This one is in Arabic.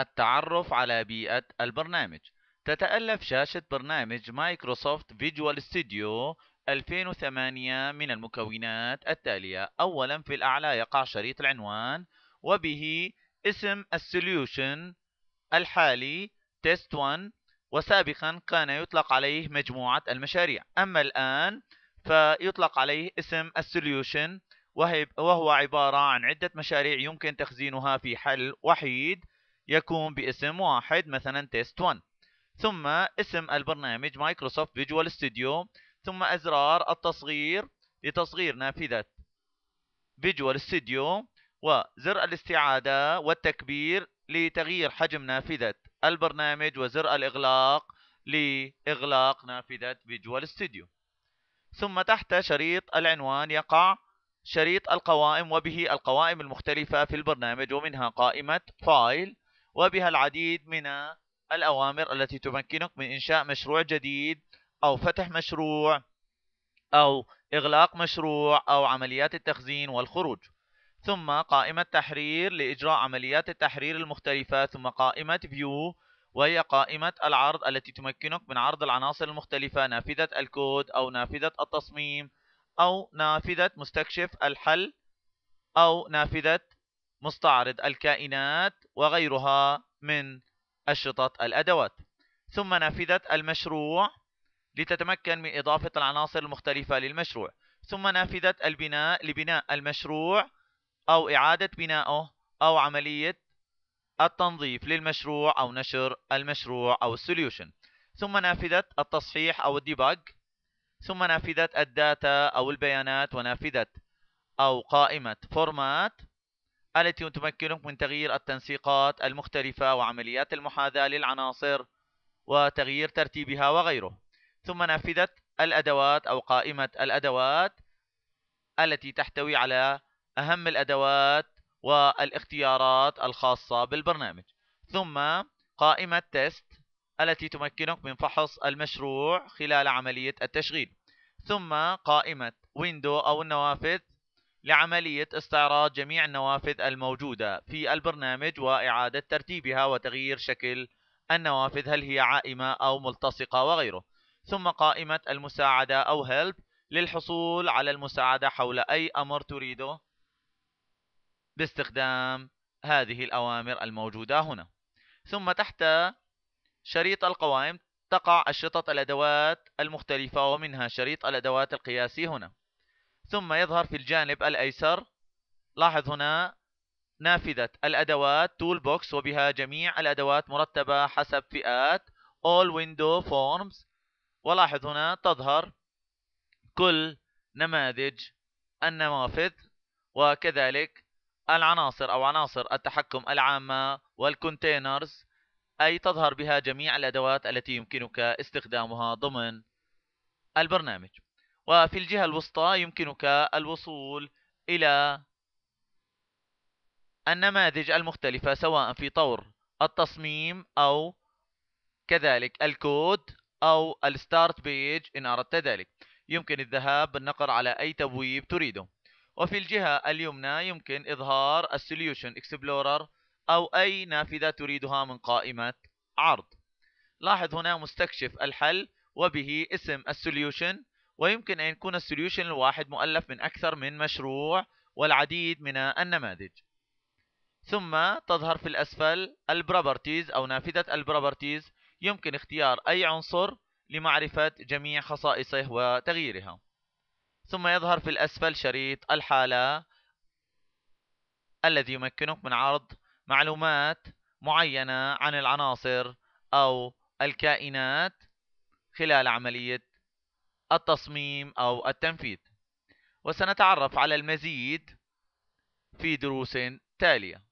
التعرف على بيئة البرنامج. تتألف شاشة برنامج مايكروسوفت فيجوال ستوديو 2008 من المكونات التالية. أولا في الأعلى يقع شريط العنوان وبه اسم السوليوشن الحالي تيست 1، وسابقا كان يطلق عليه مجموعة المشاريع، أما الآن فيطلق عليه اسم السوليوشن وهو عبارة عن عدة مشاريع يمكن تخزينها في حل وحيد يكون باسم واحد، مثلا تيست 1، ثم اسم البرنامج مايكروسوفت فيجوال ستوديو، ثم أزرار التصغير لتصغير نافذة فيجوال ستوديو، وزر الاستعادة والتكبير لتغيير حجم نافذة البرنامج، وزر الإغلاق لإغلاق نافذة فيجوال ستوديو. ثم تحت شريط العنوان يقع شريط القوائم وبه القوائم المختلفة في البرنامج، ومنها قائمة فايل وبها العديد من الأوامر التي تمكنك من إنشاء مشروع جديد أو فتح مشروع أو إغلاق مشروع أو عمليات التخزين والخروج. ثم قائمة تحرير لإجراء عمليات التحرير المختلفة، ثم قائمة View وهي قائمة العرض التي تمكنك من عرض العناصر المختلفة، نافذة الكود أو نافذة التصميم أو نافذة مستكشف الحل أو نافذة مستعرض الكائنات وغيرها من أشرطة الأدوات. ثم نافذة المشروع لتتمكن من إضافة العناصر المختلفة للمشروع، ثم نافذة البناء لبناء المشروع أو إعادة بنائه أو عملية التنظيف للمشروع أو نشر المشروع أو السوليوشن، ثم نافذة التصحيح أو الديباج، ثم نافذة الداتا أو البيانات، ونافذة أو قائمة فورمات التي تمكنك من تغيير التنسيقات المختلفة وعمليات المحاذاة للعناصر وتغيير ترتيبها وغيره، ثم نافذة الأدوات أو قائمة الأدوات التي تحتوي على أهم الأدوات والاختيارات الخاصة بالبرنامج، ثم قائمة تيست التي تمكنك من فحص المشروع خلال عملية التشغيل، ثم قائمة ويندو أو النوافذ لعملية استعراض جميع النوافذ الموجودة في البرنامج وإعادة ترتيبها وتغيير شكل النوافذ، هل هي عائمة أو ملتصقة وغيره، ثم قائمة المساعدة أو هيلب للحصول على المساعدة حول أي أمر تريده باستخدام هذه الأوامر الموجودة هنا. ثم تحت شريط القوائم تقع أشرطة الأدوات المختلفة، ومنها شريط الأدوات القياسي هنا. ثم يظهر في الجانب الأيسر، لاحظ هنا نافذة الأدوات تول بوكس وبها جميع الأدوات مرتبة حسب فئات All Window Forms، ولاحظ هنا تظهر كل نماذج النوافذ وكذلك العناصر أو عناصر التحكم العامة والكونتينرز، أي تظهر بها جميع الأدوات التي يمكنك استخدامها ضمن البرنامج. وفي الجهة الوسطى يمكنك الوصول إلى النماذج المختلفة سواء في طور التصميم أو كذلك الكود أو الستارت بيج إن أردت ذلك. يمكن الذهاب بالنقر على أي تبويب تريده. وفي الجهة اليمنى يمكن إظهار السوليوشن اكسبلورر أو أي نافذة تريدها من قائمة عرض. لاحظ هنا مستكشف الحل وبه اسم السوليوشن، ويمكن أن يكون السوليوشن الواحد مؤلف من أكثر من مشروع والعديد من النماذج. ثم تظهر في الأسفل البروبرتيز أو نافذة البروبرتيز، يمكن اختيار أي عنصر لمعرفة جميع خصائصه وتغييرها. ثم يظهر في الأسفل شريط الحالة الذي يمكنك من عرض معلومات معينة عن العناصر أو الكائنات خلال عملية التصميم أو التنفيذ. وسنتعرف على المزيد في دروس تالية.